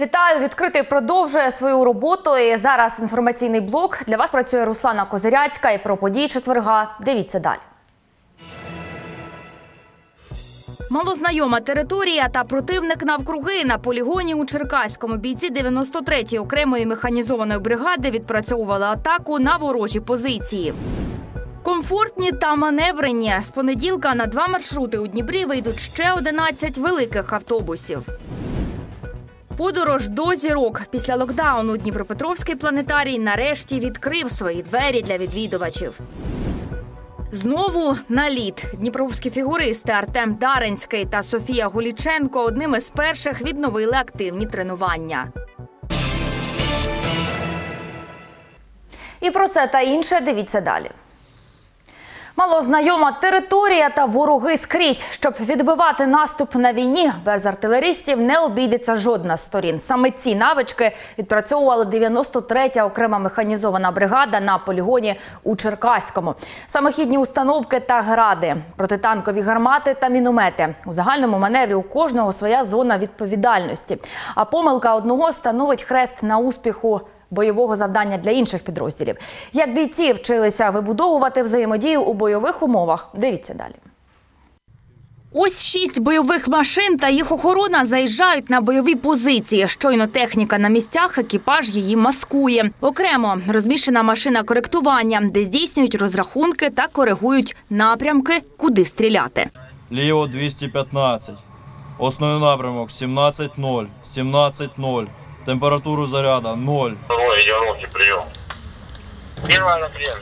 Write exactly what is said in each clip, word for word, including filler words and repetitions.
Вітаю! Відкритий продовжує свою роботу. І зараз інформаційний блок. Для вас працює Руслана Козиряцька. І про події четверга дивіться далі. Малознайома територія та противник навкруги. На полігоні у Черкаському бійці дев'яносто третьої окремої механізованої бригади відпрацьовували атаку на ворожі позиції. Комфортні та маневрені. З понеділка на два маршрути у Дніпрі вийдуть ще одинадцять великих автобусів. Подорож до зірок. Після локдауну Дніпропетровський планетарій нарешті відкрив свої двері для відвідувачів. Знову на лід. Дніпровські фігуристи Артем Даринський та Софія Гуліченко одними з перших відновили активні тренування. І про це та інше дивіться далі. Малознайома територія та вороги скрізь. Щоб відбивати наступ на війні, без артилерістів не обійдеться жодна з сторін. Саме ці навички відпрацьовувала дев'яносто третя окрема механізована бригада на полігоні у Черкаському. Самохідні установки та гради, протитанкові гармати та міномети. У загальному маневрі у кожного своя зона відповідальності. А помилка одного становить хрест на успіху бойового завдання для інших підрозділів. Як бійці вчилися вибудовувати взаємодію у бойових умовах, дивіться далі. Ось шість бойових машин та їх охорона заїжджають на бойові позиції. Щойно техніка на місцях, екіпаж її маскує. Окремо розміщена машина коректування, де здійснюють розрахунки та коригують напрямки, куди стріляти. Ліво двісті п'ятнадцять, основний напрямок сімнадцять нуль, сімнадцять нуль. Температуру заряда ноль. Второй, Яроки, прийом. Первый на крем.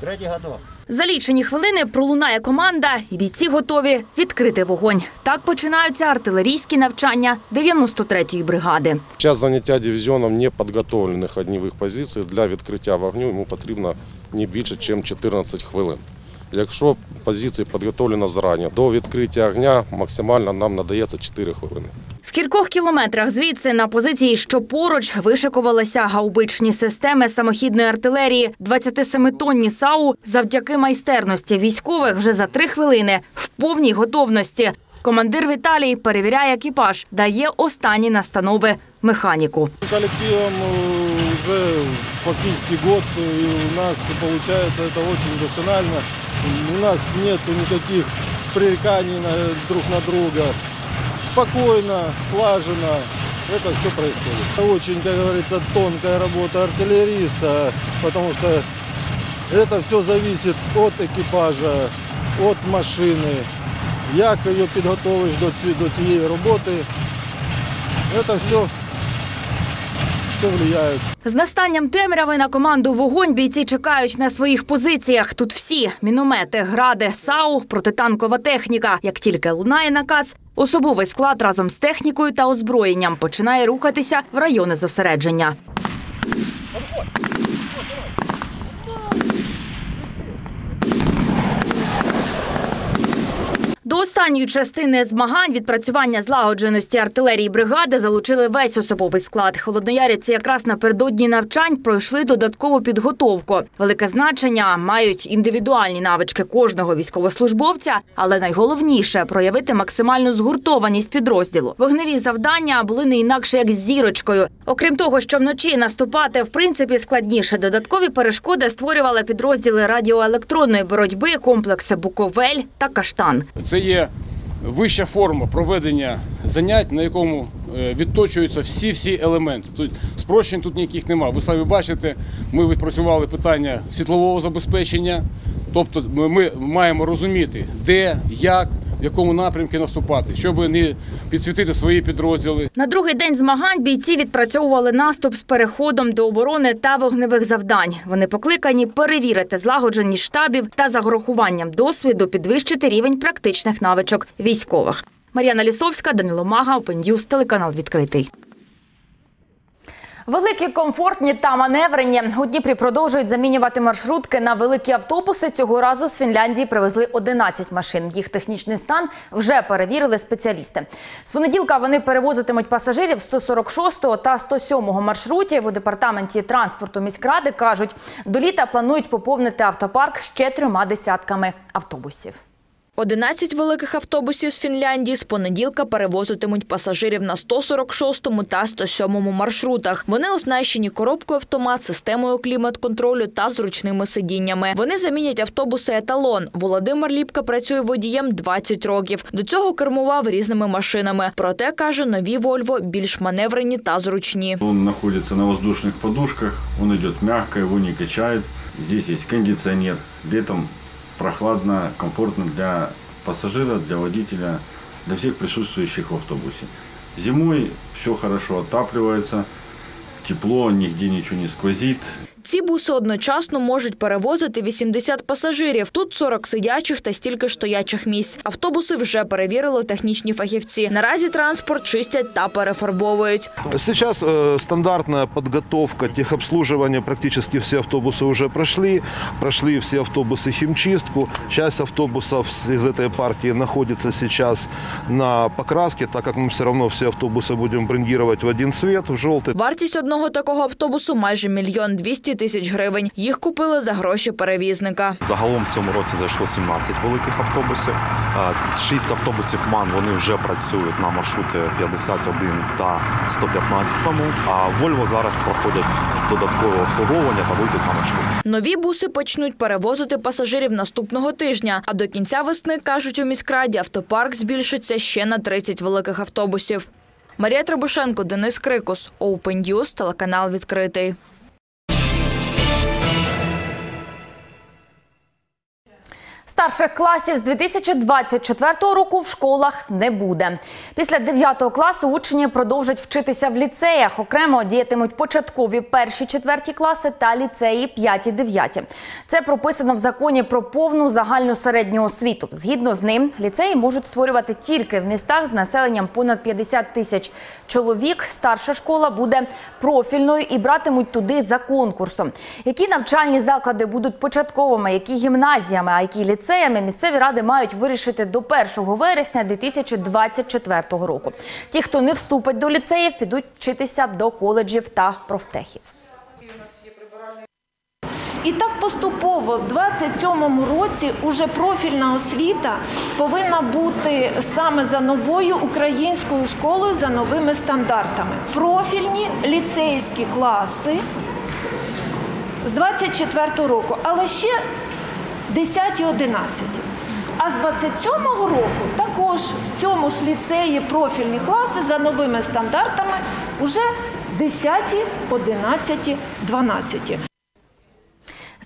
Третій готов. За лічені хвилини пролунає команда, і бійці готові відкрити вогонь. Так починаються артилерійські навчання дев'яносто третьої бригади. Зараз заняття дивізіоном непідготовлених огнівих позицій. Для відкриття вогню йому потрібно не більше, ніж чотирнадцять хвилин. Якщо позиції підготовлені зарані, до відкриття вогню максимально нам надається чотири хвилини. В кількох кілометрах звідси на позиції, що поруч, вишикувалися гаубичні системи самохідної артилерії. двадцятисемитонні САУ завдяки майстерності військових вже за три хвилини в повній готовності. Командир Віталій перевіряє екіпаж, дає останні настанови механіку. Колективом вже фактично год, і у нас виходить це дуже досконально. У нас немає ніяких прирікань друг на друга. Спокійно, слажено, це все відбувається. Дуже, як говориться, тонка робота артилеріста, тому що це все залежить від екіпажу, від машини. Як її підготовиш до цієї роботи, це все. З настанням темряви на команду «Вогонь» бійці чекають на своїх позиціях. Тут всі – міномети, гради, САУ, протитанкова техніка. Як тільки лунає наказ, особовий склад разом з технікою та озброєнням починає рухатися в райони зосередження. До останньої частини змагань відпрацювання злагодженості артилерії бригади залучили весь особовий склад. Холодноярівці якраз напередодні навчань пройшли додаткову підготовку. Велике значення мають індивідуальні навички кожного військовослужбовця, але найголовніше – проявити максимальну згуртованість підрозділу. Вогневі завдання були не інакше, як з зірочкою. Окрім того, що вночі наступати, в принципі, складніше, додаткові перешкоди створювали підрозділи радіоелектронної боротьби, комплекси «Буковель» та «Каштан». Це є вища форма проведення занять, на якому відточуються всі-всі елементи. Тут спрощень тут ніяких немає. Ви самі бачите, ми відпрацювали питання світлового забезпечення, тобто ми маємо розуміти, де, як, в якому напрямку наступати, щоб не підсвітити свої підрозділи. На другий день змагань бійці відпрацьовували наступ з переходом до оборони та вогневих завдань. Вони покликані перевірити злагодженість штабів та за урахуванням досвіду підвищити рівень практичних навичок військових. Маріана Лісовська, Даніло Маха, Open News, телеканал «Відкритий». Великі, комфортні та маневрені. У Дніпрі продовжують замінювати маршрутки на великі автобуси. Цього разу з Фінляндії привезли одинадцять машин. Їх технічний стан вже перевірили спеціалісти. З понеділка вони перевозитимуть пасажирів сто сорок шостого та сто сьомого маршрутів. У департаменті транспорту міськради кажуть, до літа планують поповнити автопарк ще трьома десятками автобусів. одинадцять великих автобусів з Фінляндії з понеділка перевозитимуть пасажирів на сто сорок шостому та сто сьомому маршрутах. Вони оснащені коробкою автомат, системою клімат-контролю та зручними сидіннями. Вони замінять автобуси «Еталон». Володимир Ліпка працює водієм двадцять років. До цього кермував різними машинами. Проте, каже, нові «Вольво» більш маневрені та зручні. Він знаходиться на воздушних подушках, він йде м'яко, його не качає. Тут є кондиціонер, літом прохладно, комфортно для пассажира, для водителя, для всех присутствующих в автобусе. Зимой все хорошо отапливается, тепло, нигде ничего не сквозит. Ці буси одночасно можуть перевозити вісімдесят пасажирів. Тут сорок сидячих та стільки ж стоячих місць. Автобуси вже перевірили технічні фахівці. Наразі транспорт чистять та перефарбовують. Зараз стандартна підготовка, техобслуговування, практично всі автобуси вже пройшли. Пройшли всі автобуси хімчистку. Часть автобусів з цієї партії знаходиться зараз на покрасці, так як ми все одно всі автобуси будемо брендувати в один цвіт, в жовтий. Вартість одного такого автобусу майже мільйон двісті тисяч гривень. Їх купили за гроші перевізника. Загалом в цьому році зайшло сімнадцять великих автобусів. шість автобусів МАН вони вже працюють на маршрути п'ятдесят один та сто п'ятнадцять. А Вольво зараз проходять додаткове обслуговування та вийдуть на маршрут. Нові буси почнуть перевозити пасажирів наступного тижня. А до кінця весни, кажуть у міськраді, автопарк збільшиться ще на тридцять великих автобусів. Марія Требушенко, Денис Крикус, Open News, телеканал «Відкритий». Старших класів з дві тисячі двадцять четвертого року в школах не буде. Після дев'ятого класу учні продовжать вчитися в ліцеях. Окремо діятимуть початкові перші-четверті класи та ліцеї п'яті-дев'яті. Це прописано в законі про повну загальну середню освіту. Згідно з ним, ліцеї можуть створювати тільки в містах з населенням понад п'ятдесят тисяч чоловік. Старша школа буде профільною і братимуть туди за конкурсом. Які навчальні заклади будуть початковими, які гімназіями, а які ліцеями, місцеві ради мають вирішити до першого вересня дві тисячі двадцять четвертого року. Ті, хто не вступить до ліцеїв, підуть вчитися до коледжів та профтехів. І так поступово в двадцять сьомому році уже профільна освіта повинна бути саме за новою українською школою, за новими стандартами. Профільні ліцейські класи з двадцять четвертого року, але ще десяті-одинадцяті. А з двадцять сьомого року також в цьому ж ліцеї профільні класи за новими стандартами уже десяті-одинадцяті-дванадцяті.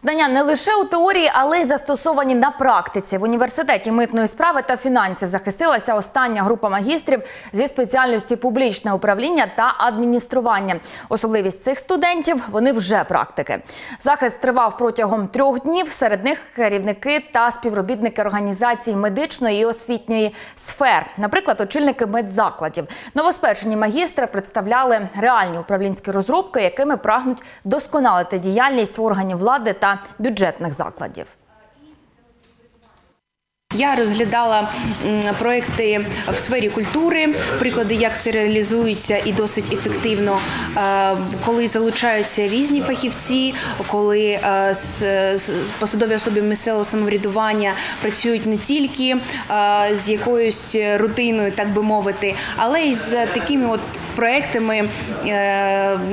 Знання не лише у теорії, але й застосовані на практиці. В університеті митної справи та фінансів захистилася остання група магістрів зі спеціальності публічне управління та адміністрування. Особливість цих студентів – вони вже практики. Захист тривав протягом трьох днів. Серед них керівники та співробітники організацій медичної і освітньої сфер. Наприклад, очільники медзакладів. Новоспечені магістри представляли реальні управлінські розробки, якими прагнуть досконалити діяльність органів влади та бюджетних закладів. Я розглядала проекти в сфері культури, приклади, як це реалізується і досить ефективно, коли залучаються різні фахівці, коли посадові особи місцевого самоврядування працюють не тільки з якоюсь рутиною, так би мовити, але й з такими от проектами,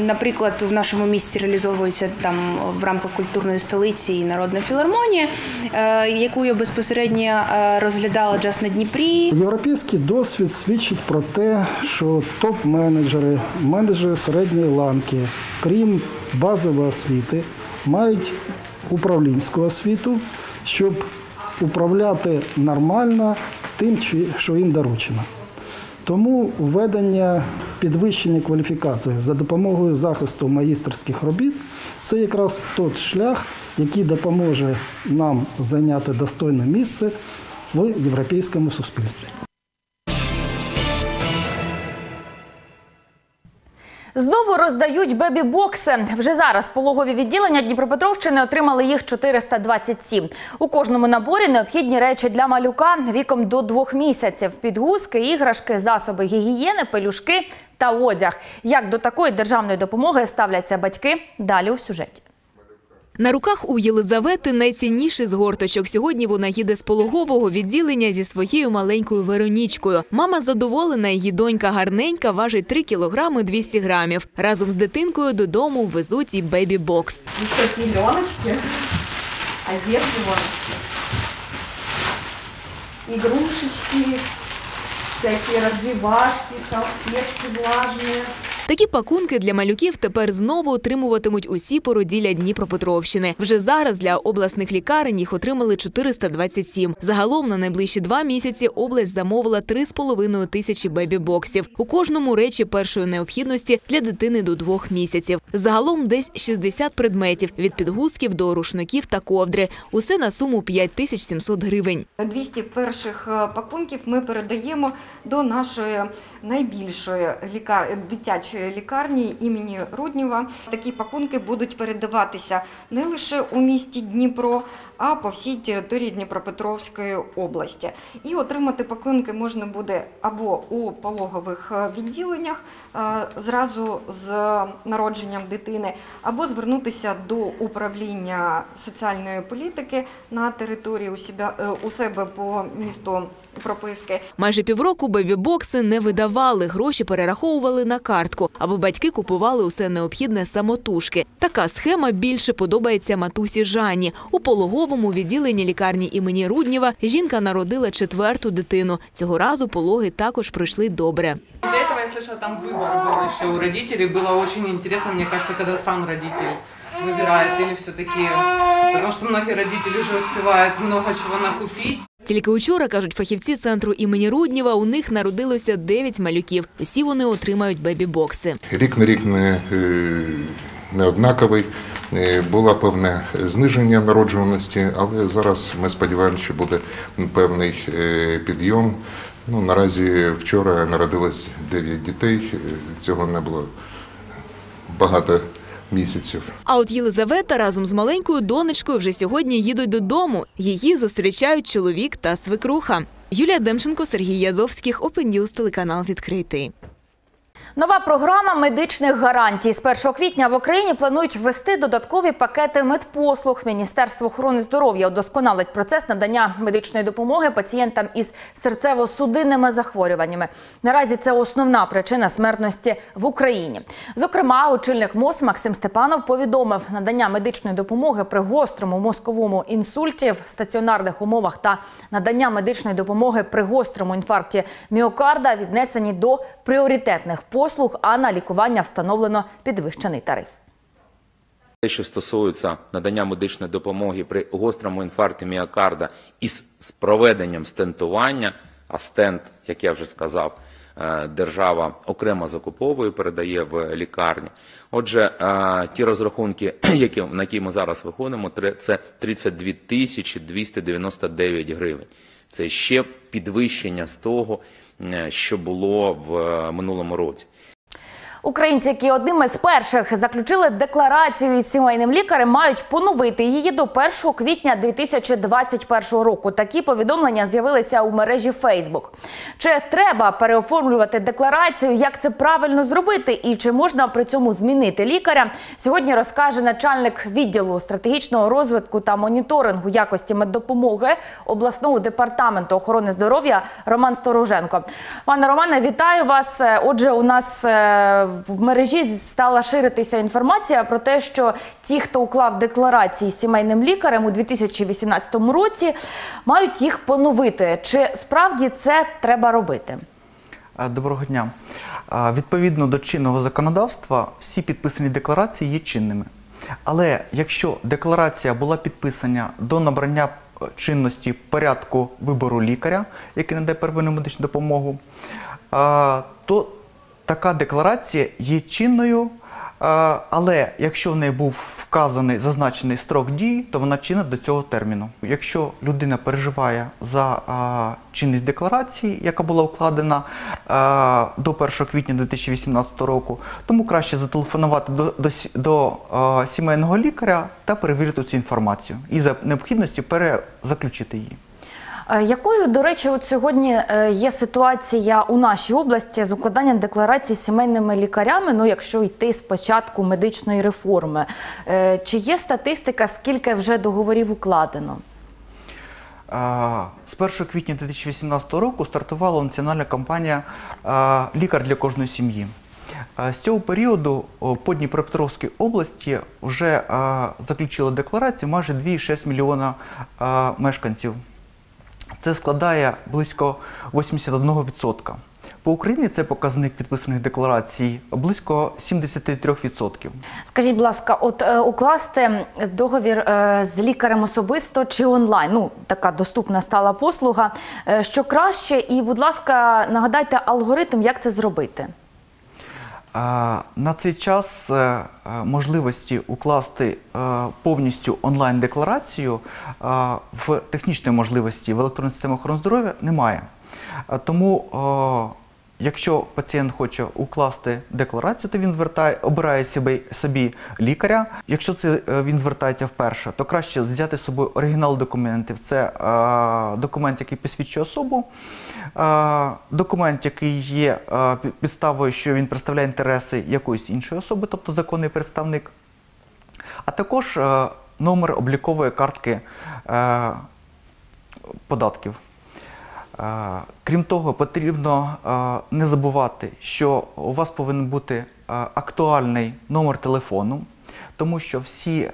наприклад, в нашому місті реалізовується там в рамках культурної столиці і народної філармонії, яку я безпосередньо розглядала якраз на Дніпрі. Європейський досвід свідчить про те, що топ-менеджери, менеджери середньої ланки, крім базової освіти, мають управлінську освіту, щоб управляти нормально тим, що їм доручено. Тому введення підвищення кваліфікації за допомогою захисту магістерських робіт – це якраз той шлях, який допоможе нам зайняти достойне місце в європейському суспільстві. Знову роздають бебі-бокси. Вже зараз пологові відділення Дніпропетровщини отримали їх чотириста двадцять сім. У кожному наборі необхідні речі для малюка віком до двох місяців. Підгузки, іграшки, засоби гігієни, пелюшки та одяг. Як до такої державної допомоги ставляться батьки – далі у сюжеті. На руках у Єлизавети найцінніший з горточок. Сьогодні вона їде з пологового відділення зі своєю маленькою Веронічкою. Мама задоволена, її донька гарненька, важить три кілограми двісті грамів. Разом з дитинкою додому везуть і бебі-бокс. Тут мільйоночки, одежоночки, ігрушечки, всякі розвивашки, салфетки влажні. Такі пакунки для малюків тепер знову отримуватимуть усі породілля Дніпропетровщини. Вже зараз для обласних лікарень їх отримали чотириста двадцять сім. Загалом на найближчі два місяці область замовила три з половиною тисячі бебі-боксів. У кожному речі першої необхідності для дитини до двох місяців. Загалом десь шістдесят предметів – від підгузків до рушників та ковдри. Усе на суму п'ять тисяч сімсот гривень. двісті перших пакунків ми передаємо до нашої найбільшої дитячої лікарні імені Руднєва. Такі пакунки будуть передаватися не лише у місті Дніпро, а по всій території Дніпропетровської області. І отримати пакунки можна буде або у пологових відділеннях зразу з народженням дитини, або звернутися до управління соціальної політики на території у себе, у себе по місту прописки. Майже півроку бебі-бокси не видавали, гроші перераховували на картку, або батьки купували усе необхідне самотужки. Така схема більше подобається матусі Жанні. У пологовому відділенні лікарні імені Руднєва жінка народила четверту дитину. Цього разу пологи також пройшли добре. До цього я слышала, там вибір був ще у батьків. Було дуже цікаво, мені здається, коли сам батьків вибирає, або все-таки, тому що багато батьків вже встигають багато чого накупити. Тільки учора, кажуть фахівці центру імені Руднєва, у них народилося дев'ять малюків. Усі вони отримають бебі-бокси. Рік на рік не, не однаковий. Було певне зниження народжуваності, але зараз ми сподіваємося, що буде певний підйом. Ну, наразі вчора народилось дев'ять дітей, цього не було багато місяців. А от Єлизавета разом з маленькою донечкою вже сьогодні їдуть додому. Її зустрічають чоловік та свекруха. Юлія Демченко, Сергій Язовських, Open News, телеканал «Відкритий». Нова програма медичних гарантій. З першого квітня в Україні планують ввести додаткові пакети медпослуг. Міністерство охорони здоров'я удосконалить процес надання медичної допомоги пацієнтам із серцево-судинними захворюваннями. Наразі це основна причина смертності в Україні. Зокрема, очільник МОЗ Максим Степанов повідомив, надання медичної допомоги при гострому мозковому інсульті в стаціонарних умовах та надання медичної допомоги при гострому інфаркті міокарда віднесені до пріоритетних послуг, а на лікування встановлено підвищений тариф. Те, що стосується надання медичної допомоги при гострому інфаркті міокарда із проведенням стентування, а стент, як я вже сказав, держава окремо закуповує, передає в лікарні. Отже, ті розрахунки, на які ми зараз виходимо, це тридцять дві тисячі двісті дев'яносто дев'ять гривень. Це ще підвищення з того, що було в минулому році. Українці, які одним із перших заключили декларацію із сімейним лікарем, мають поновити її до першого квітня дві тисячі двадцять першого року. Такі повідомлення з'явилися у мережі Фейсбук. Чи треба переоформлювати декларацію, як це правильно зробити і чи можна при цьому змінити лікаря, сьогодні розкаже начальник відділу стратегічного розвитку та моніторингу якості меддопомоги обласного департаменту охорони здоров'я Роман Стороженко. Пане Романе, вітаю вас. Отже, у нас в мережі стала ширитися інформація про те, що ті, хто уклав декларації з сімейним лікарем у дві тисячі вісімнадцятому році, мають їх поновити. Чи справді це треба робити? Доброго дня. Відповідно до чинного законодавства, всі підписані декларації є чинними. Але якщо декларація була підписана до набрання чинності порядку вибору лікаря, який надає первинну медичну допомогу, то така декларація є чинною, але якщо в неї був вказаний зазначений строк дії, то вона чинна до цього терміну. Якщо людина переживає за чинність декларації, яка була укладена до першого квітня дві тисячі вісімнадцятого року, тому краще зателефонувати до, до, до сімейного лікаря та перевірити цю інформацію і за необхідності перезаключити її. Якою, до речі, от сьогодні є ситуація у нашій області з укладанням декларацій сімейними лікарями, ну якщо йти з початку медичної реформи? Чи є статистика, скільки вже договорів укладено? З першого квітня дві тисячі вісімнадцятого року стартувала національна кампанія «Лікар для кожної сім'ї». З цього періоду по Дніпропетровській області вже заключили декларацію майже два і шість мільйона мешканців. Це складає близько вісімдесят один відсоток. По Україні це показник підписаних декларацій близько сімдесят три відсотки. Скажіть, будь ласка, от укласти договір з лікарем особисто чи онлайн? Ну, така доступна стала послуга. Що краще? І, будь ласка, нагадайте алгоритм, як це зробити? На цей час можливості укласти повністю онлайн-декларацію в технічної можливості в електронній системі охорони здоров'я немає. Тому, якщо пацієнт хоче укласти декларацію, то він звертає, обирає собі лікаря. Якщо це він звертається вперше, то краще взяти з собою оригінал документів. Це е, документ, який посвідчує особу, е, документ, який є е, підставою, що він представляє інтереси якоїсь іншої особи, тобто законний представник, а також е, номер облікової картки е, податків. Крім того, потрібно не забувати, що у вас повинен бути актуальний номер телефону, тому що всі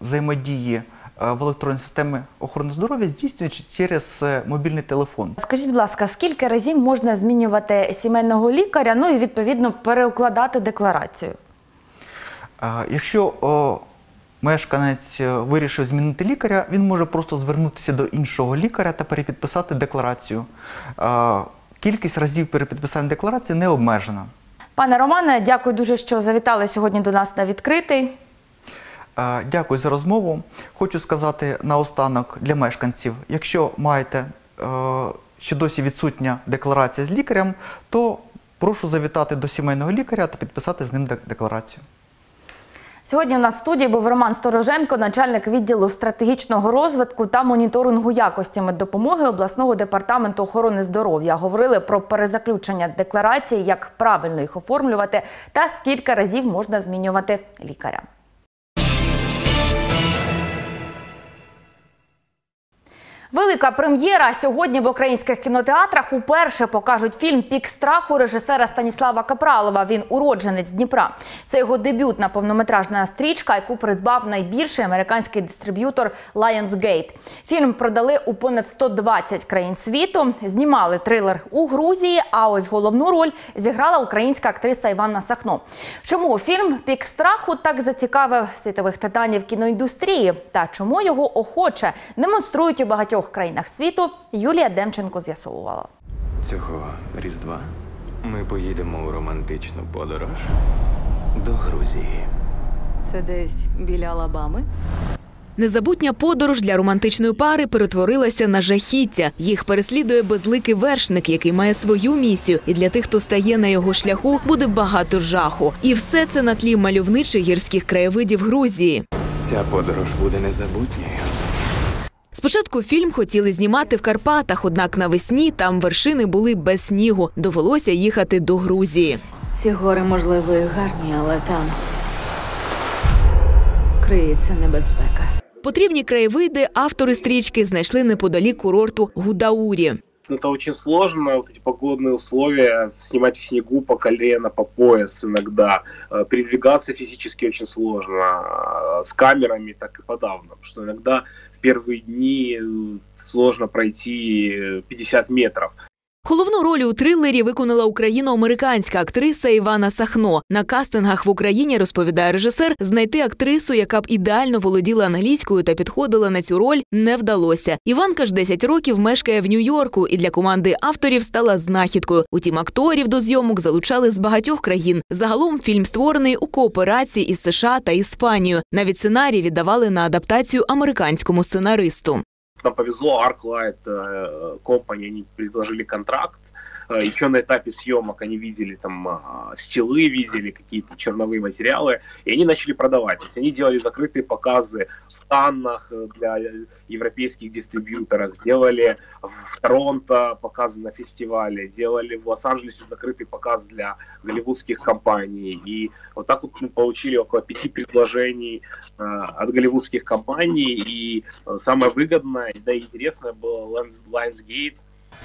взаємодії в електронній системі охорони здоров'я здійснюються через мобільний телефон. Скажіть, будь ласка, скільки разів можна змінювати сімейного лікаря, ну і, відповідно, переукладати декларацію? Якщо мешканець вирішив змінити лікаря, він може просто звернутися до іншого лікаря та перепідписати декларацію. Кількість разів перепідписання декларації не обмежена. Пане Романе, дякую дуже, що завітали сьогодні до нас на «Відкритий». Дякую за розмову. Хочу сказати наостанок для мешканців. Якщо маєте, що досі відсутня декларація з лікарем, то прошу завітати до сімейного лікаря та підписати з ним декларацію. Сьогодні в нас в студії був Роман Стороженко, начальник відділу стратегічного розвитку та моніторингу якості меддопомоги обласного департаменту охорони здоров'я. Говорили про перезаключення декларацій, як правильно їх оформлювати та скільки разів можна змінювати лікаря. Велика прем'єра. Сьогодні в українських кінотеатрах уперше покажуть фільм «Пік страху» режисера Станіслава Капралова. Він уродженець Дніпра. Це його дебютна повнометражна стрічка, яку придбав найбільший американський дистриб'ютор LionsGate. Фільм продали у понад сто двадцять країн світу. Знімали трилер у Грузії, а ось головну роль зіграла українська актриса Івана Сахно. Чому фільм «Пік страху» так зацікавив світових титанів кіноіндустрії та чому його охоче демонструють у багатьох в країнах світу, Юлія Демченко з'ясовувала. Цього Різдва ми поїдемо у романтичну подорож до Грузії. Це десь біля Алабами? Незабутня подорож для романтичної пари перетворилася на жахіття. Їх переслідує безликий вершник, який має свою місію. І для тих, хто стає на його шляху, буде багато жаху. І все це на тлі мальовничих гірських краєвидів Грузії. Ця подорож буде незабутньою. Спочатку фільм хотіли знімати в Карпатах, однак навесні там вершини були без снігу. Довелося їхати до Грузії. Ці гори, можливо, і гарні, але там криється небезпека. Потрібні краєвиди автори стрічки знайшли неподалік курорту Гудаурі. Это очень сложно, вот эти погодные условия, снимать в снегу по колено, по пояс иногда, передвигаться физически очень сложно, с камерами так и подавно, потому что иногда в первые дни сложно пройти пятьдесят метров. Головну роль у трилері виконала україно-американська актриса Івана Сахно. На кастингах в Україні, розповідає режисер, знайти актрису, яка б ідеально володіла англійською та підходила на цю роль, не вдалося. Іванка ж десять років мешкає в Нью-Йорку і для команди авторів стала знахідкою. Утім, акторів до зйомок залучали з багатьох країн. Загалом фільм створений у кооперації із США та Іспанією. Навіть сценарій віддавали на адаптацію американському сценаристу. Нам повезло, ArcLight Company, они предложили контракт, еще на этапе съемок они видели там стилы, видели какие-то черновые материалы, и они начали продавать. То есть они делали закрытые показы в Каннах для европейских дистрибьюторов, делали в Торонто показы на фестивале, делали в Лос-Анджелесе закрытый показ для голливудских компаний. И вот так вот мы получили около пяти предложений э, от голливудских компаний, и э, самое выгодное, да и интересное было LionsGate.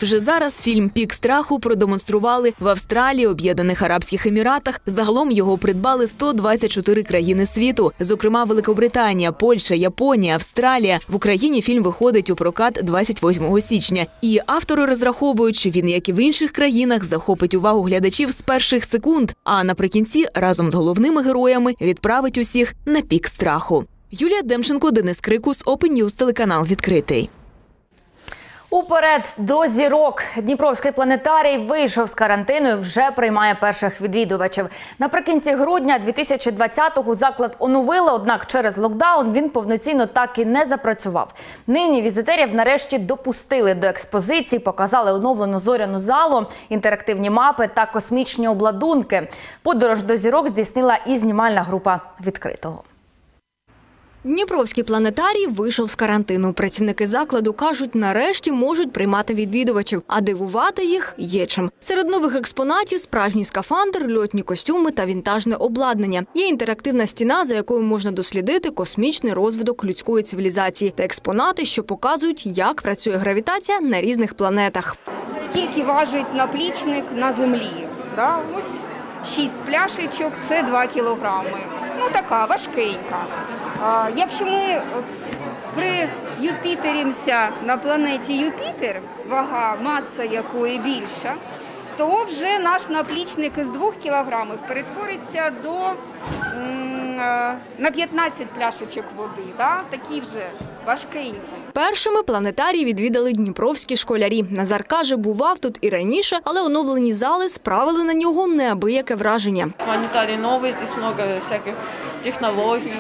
Вже зараз фільм «Пік страху» продемонстрували в Австралії, Об'єднаних Арабських Еміратах. Загалом його придбали сто двадцять чотири країни світу, зокрема Великобританія, Польща, Японія, Австралія. В Україні фільм виходить у прокат двадцять восьмого січня. І автори розраховують, що він, як і в інших країнах, захопить увагу глядачів з перших секунд, а наприкінці разом з головними героями відправить усіх на пік страху. Юлія Демченко, Денис Крикус, Open News, телеканал «Відкритий». Уперед до зірок. Дніпровський планетарій вийшов з карантину і вже приймає перших відвідувачів. Наприкінці грудня дві тисячі двадцятого заклад оновили, однак через локдаун він повноцінно так і не запрацював. Нині візитерів нарешті допустили до експозиції, показали оновлену зоряну залу, інтерактивні мапи та космічні обладунки. Подорож до зірок здійснила і знімальна група «Відкритого». Дніпровський планетарій вийшов з карантину. Працівники закладу кажуть, нарешті можуть приймати відвідувачів, а дивувати їх є чим. Серед нових експонатів – справжній скафандр, льотні костюми та вінтажне обладнання. Є інтерактивна стіна, за якою можна дослідити космічний розвиток людської цивілізації та експонати, що показують, як працює гравітація на різних планетах. Скільки важить наплічник на Землі? Да? Ось шість пляшечок – це два кілограми. Ну така, важкенька. Якщо ми приюпітеримося на планеті Юпітер, вага, маса якої більша, то вже наш наплічник із двох кілограмів перетвориться до, на п'ятнадцять пляшечок води, да? Такі вже важкенькі. Першими планетарій відвідали дніпровські школярі. Назар каже, бував тут і раніше, але оновлені зали справили на нього неабияке враження. Планетарій новий, тут багато всяких технологій,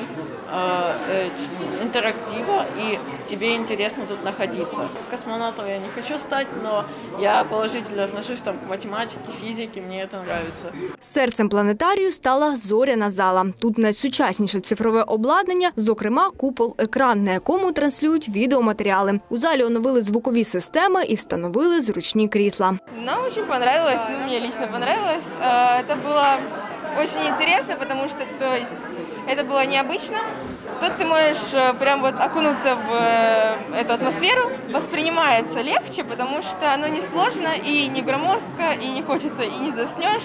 интерактива, и тебе интересно тут находиться. Космонавтом я не хочу стать, но я положительно отношусь там, к математике, физике, мне это нравится. Серцем планетарію стала зоряна зала. Тут найсучасніше цифрове обладнання, зокрема купол-екран, на якому транслюють відеоматеріали. У залі оновили звукові системи і встановили зручні крісла. Нам дуже подобалось, ну, мені лично подобалось. Це було дуже цікаво, тому що, то есть, это было необычно. Тут ты можешь прям вот окунуться в эту атмосферу. Воспринимается легче, потому что оно не сложно и не громоздко, и не хочется, и не заснешь.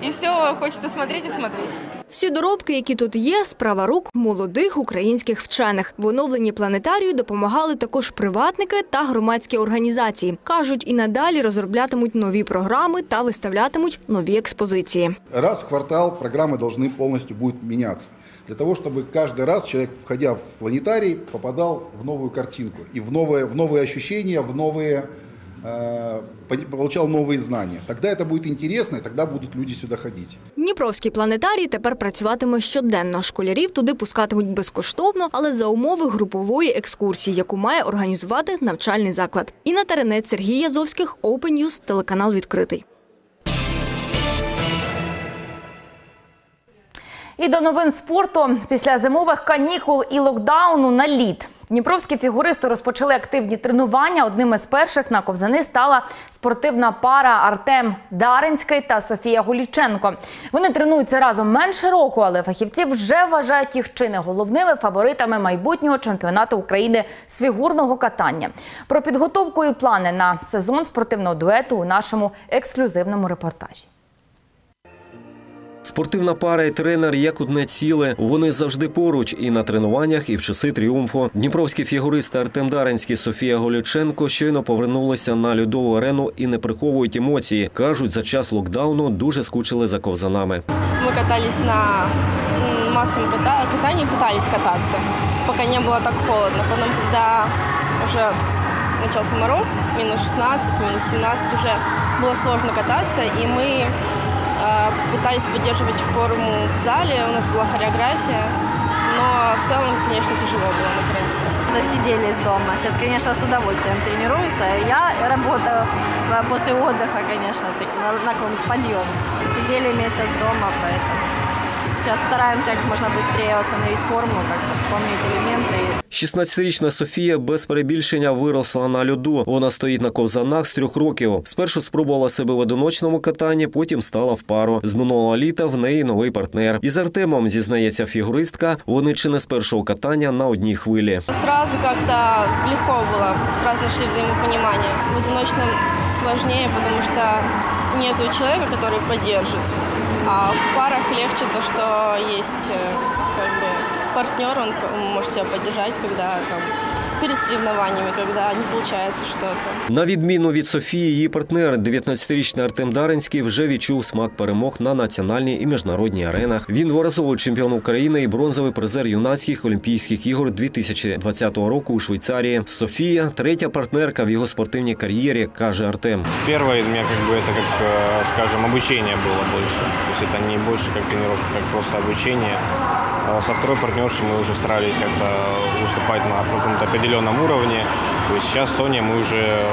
І все, хочеться смотрити і смотрити. Всі доробки, які тут є, справа рук молодих українських вчених. В оновленні планетарію допомагали також приватники та громадські організації. Кажуть, і надалі розроблятимуть нові програми та виставлятимуть нові експозиції. Раз в квартал програми повинні повністю мінятися. Для того, щоб кожен раз чоловік, входя в планетарій, потрапив в нову картинку, і в нові, в нові відчуття, в нові... получав нові знання. Тоді це буде цікаво, і тоді будуть люди сюди ходити. Дніпровський планетарій тепер працюватиме щоденно. Школярів туди пускатимуть безкоштовно, але за умови групової екскурсії, яку має організувати навчальний заклад. Інна Таринець, Сергій Язовських, Open News, телеканал «Відкритий». І до новин спорту. Після зимових канікул і локдауну на лід. Дніпровські фігуристи розпочали активні тренування. Одним із перших на ковзани стала спортивна пара Артем Даринський та Софія Гуліченко. Вони тренуються разом менше року, але фахівці вже вважають їх чи не головними фаворитами майбутнього чемпіонату України з фігурного катання. Про підготовку і плани на сезон спортивного дуету у нашому ексклюзивному репортажі. Спортивна пара і тренер як одне ціле. Вони завжди поруч і на тренуваннях, і в часи тріумфу. Дніпровські фігуристи Артем Даринський, Софія Гуліченко щойно повернулися на льодову арену і не приховують емоції. Кажуть, за час локдауну дуже скучили за ковзанами. Ми катались на масовому катанні, пытались кататися, поки не було так холодно. Потім, коли вже почався мороз, мінус шістнадцять, мінус сімнадцять, вже було складно кататися, і ми пытались поддерживать форму в зале, у нас была хореография, но в целом, конечно, тяжело было на карантине. Засиделись дома. Сейчас, конечно, с удовольствием тренируются. Я работаю после отдыха, конечно, на подъем. Сидели месяц дома, поэтому... Зараз стараємося як можна швидше встановити форму, вспомнити елементи. шістнадцятирічна Софія без перебільшення виросла на льоду. Вона стоїть на ковзанах з трьох років. Спершу спробувала себе в одиночному катанні, потім стала в пару. З минулого літа в неї новий партнер. Із Артемом, зізнається фігуристка, вони чи не з першого катання на одній хвилі. Сразу як-то легко було, сразу знайшли взаємопонімання. В одиночному складніше, тому що нету человека, который поддержит. А в парах легче то, что есть как бы, партнер, он может тебя поддержать, когда там... перед соревнованиями, когда не получается что-то. На відміну від Софії, її партнер, дев'ятнадцятирічний Артем Даринський, вже відчув смак перемог на національній і міжнародній аренах. Він дворазовий чемпіон України і бронзовий призер юнацьких Олімпійських ігор дві тисячі двадцятого року у Швейцарії. Софія – третя партнерка в його спортивній кар'єрі, каже Артем. З першого у мене, скажімо, обучення було більше. Тобто це не більше як тренування, як просто обучення. Со второй партнершей мы уже старались как-то уступать на каком-то определенном уровне. То есть сейчас Соня мы уже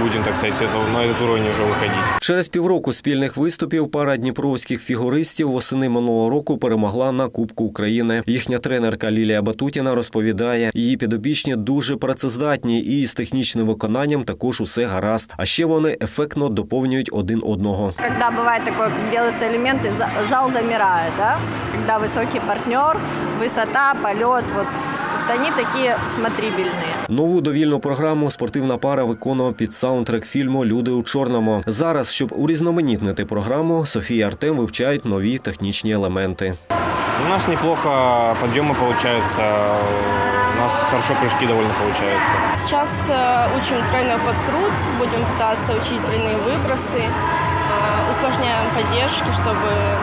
будем, так сказать, на этот уровень уже выходить. Через півроку спільних виступів пара дніпровських фігуристів восени минулого року перемогла на Кубку України. Їхня тренерка Лілія Батутіна розповідає, її підопічні дуже працездатні і з технічним виконанням також усе гаразд. А ще вони ефектно доповнюють один одного. Коли буває таке, як робляться елементи, зал замирає, да? Коли високий партнер, висота, польот, вони такі смотрибельні. Нову довільну програму спортивна пара виконує під саундтрек фільму «Люди у чорному». Зараз, щоб урізноманітнити програму, Софія і Артем вивчають нові технічні елементи. У нас неплохо підйоми виходить, у нас хорошо прыжки довольно получаются. Сейчас учим тройной подкрут, будем пытаться учить тройные выбросы, усложняем поддержки, чтобы...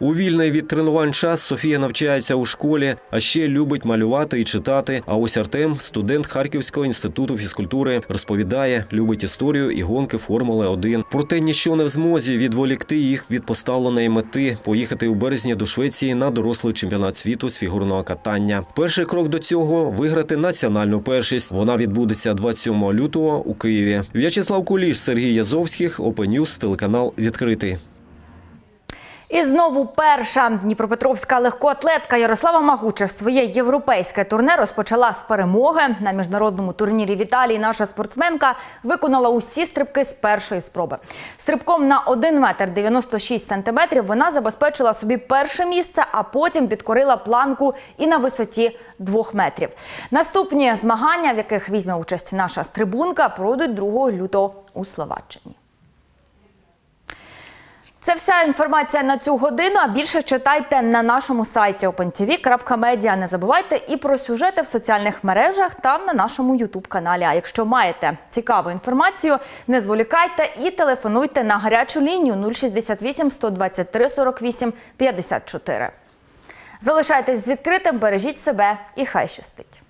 У вільний від тренувань час Софія навчається у школі, а ще любить малювати і читати. А ось Артем, студент Харківського інституту фізкультури, розповідає, любить історію і гонки Формули один. Проте ніщо не в змозі відволікти їх від поставленої мети – поїхати у березні до Швеції на дорослий чемпіонат світу з фігурного катання. Перший крок до цього – виграти національну першість. Вона відбудеться двадцять сьомого лютого у Києві. В'ячеслав Куліш, Сергій Язовських, Open News, телеканал «Відкритий». І знову перша. Дніпропетровська легкоатлетка Ярослава Магучих своє європейське турне розпочала з перемоги. На міжнародному турнірі в Італії наша спортсменка виконала усі стрибки з першої спроби. Стрибком на один метр дев'яносто шість сантиметрів вона забезпечила собі перше місце, а потім підкорила планку і на висоті двох метрів. Наступні змагання, в яких візьме участь наша стрибунка, пройдуть другого лютого у Словаччині. Це вся інформація на цю годину, а більше читайте на нашому сайті опен ті ві крапка медіа. Не забувайте і про сюжети в соціальних мережах та на нашому ютуб-каналі. А якщо маєте цікаву інформацію, не зволікайте і телефонуйте на гарячу лінію нуль шістдесят вісім сто двадцять три сорок вісім п'ятдесят чотири. Залишайтесь з відкритим, бережіть себе і хай щастить!